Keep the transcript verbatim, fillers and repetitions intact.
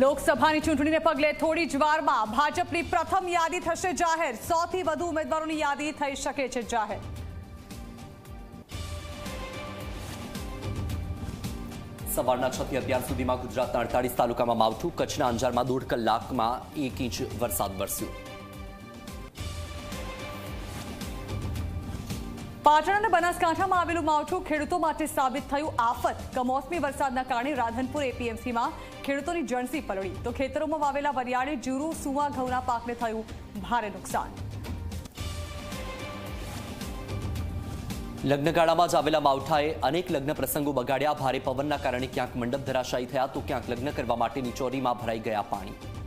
લોકસભાની ચૂંટણીને પગલે થોડી જ વારમાં ભાજપની પ્રથમ યાદી થશે જાહેર। सौ થી વધુ ઉમેદવારોની યાદી થઈ શકે છે જાહેર। સવારના છ થી અત્યાર સુધીમાં ગુજરાતના અડતાલીસ તાલુકામાં માવઠું, કચ્છના અંજારમાં દોઢ કલાકમાં એક ઇંચ વરસાદ વરસ્યો। પાટણ અને બનાસકાંઠામાં આવેલું માવઠું ખેડૂતો માટે સાબિત થયું આફત। કમોસમી વરસાદના કારણે રાધનપુર એપીએમસીમાં ખેડૂતોની જણસી પલળી, તો ખેતરોમાં વાવેલા વરિયાળી, જીરું, સુવા, ઘઉંના પાકને થયું ભારે નુકસાન। લગ્નગાળામાં જ આવેલા માવઠાએ અનેક લગ્ન પ્રસંગો બગાડ્યા। ભારે પવનના કારણે ક્યાંક મંડપ ધરાશાયી થયા, તો ક્યાંક લગ્ન કરવા માટેની ચોરીમાં ભરાઈ ગયા પાણી।